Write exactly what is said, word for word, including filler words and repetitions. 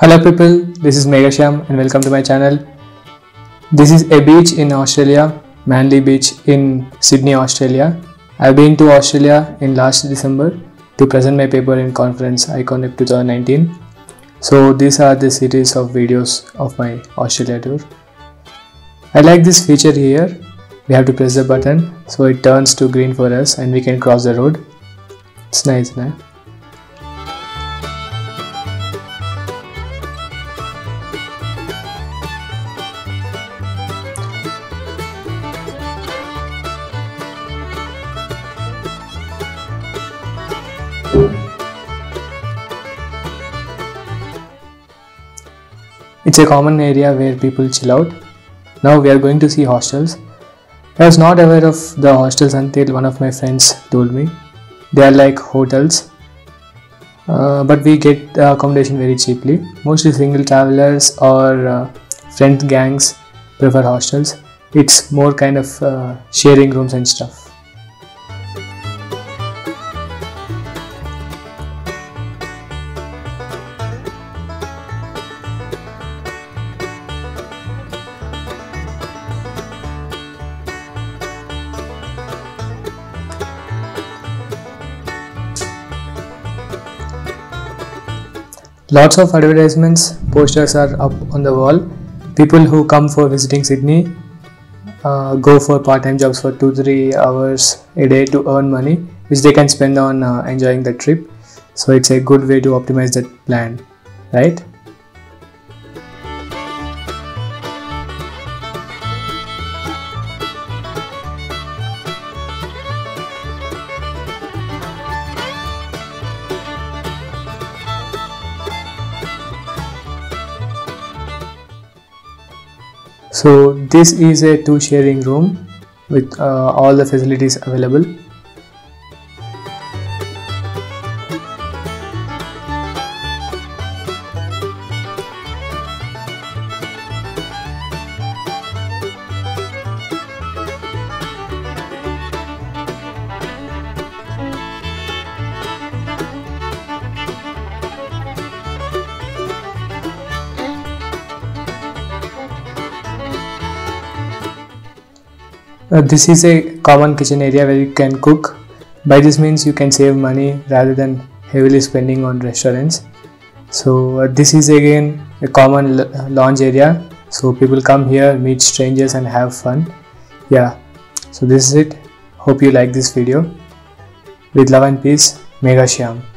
Hello people, this is Meghashyam and welcome to my channel. This is a beach in Australia, Manly Beach in Sydney, Australia. I've been to Australia in last December to present my paper in conference ICONIP twenty nineteen. So these are the series of videos of my Australia tour. I like this feature here. We have to press the button so it turns to green for us and we can cross the road. It's nice, na? It's a common area where people chill out. Now we are going to see hostels. I was not aware of the hostels until one of my friends told me. They are like hotels, uh, but we get the accommodation very cheaply. Mostly single travelers or uh, friend gangs prefer hostels. It's more kind of uh, sharing rooms and stuff. Lots of advertisements, posters are up on the wall. People who come for visiting Sydney uh, go for part-time jobs for two to three hours a day to earn money, which they can spend on uh, enjoying the trip. So it's a good way to optimize that plan, right? So this is a two sharing room with uh, all the facilities available. Uh, this is a common kitchen area where you can cook. By this means you can save money rather than heavily spending on restaurants. So uh, this is again a common lounge area. So people come here, meet strangers and have fun. Yeah, so this is it. Hope you like this video. With love and peace, Meghashyam.